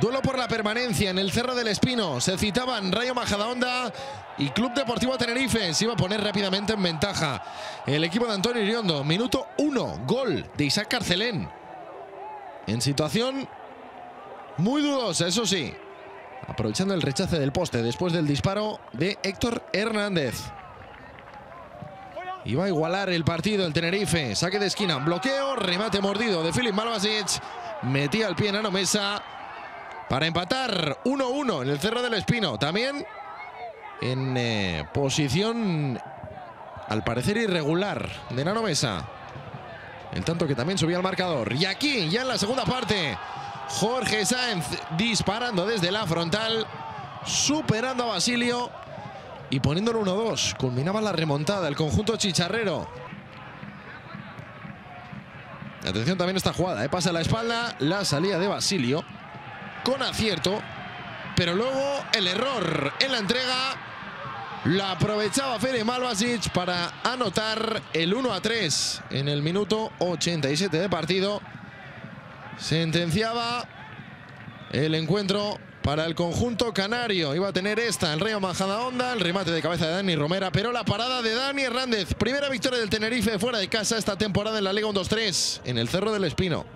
Duelo por la permanencia en el Cerro del Espino. Se citaban Rayo Majadahonda y Club Deportivo Tenerife. Se iba a poner rápidamente en ventaja el equipo de Antonio Iriondo. Minuto 1, gol de Isaac Carcelén. En situación muy dudosa, eso sí. Aprovechando el rechace del poste después del disparo de Héctor Hernández. Iba a igualar el partido el Tenerife. Saque de esquina, bloqueo, remate mordido de Filip Malbašić. Metía el pie en Nano Mesa para empatar 1-1 en el Cerro del Espino. También en posición al parecer irregular de Nano Mesa. El tanto que también subía al marcador. Y aquí, ya en la segunda parte, Jorge Sáenz disparando desde la frontal, superando a Basilio y poniéndolo 1-2. Culminaba la remontada el conjunto chicharrero. Atención también esta jugada, pasa a la espalda, la salida de Basilio con acierto, pero luego el error en la entrega la aprovechaba Filip Malbašić para anotar el 1-3 en el minuto 87 de partido. Sentenciaba el encuentro para el conjunto canario. Iba a tener esta el Rayo Majadahonda, el remate de cabeza de Dani Romera, pero la parada de Dani Hernández. Primera victoria del Tenerife fuera de casa esta temporada en la Liga 1-2-3 en el Cerro del Espino.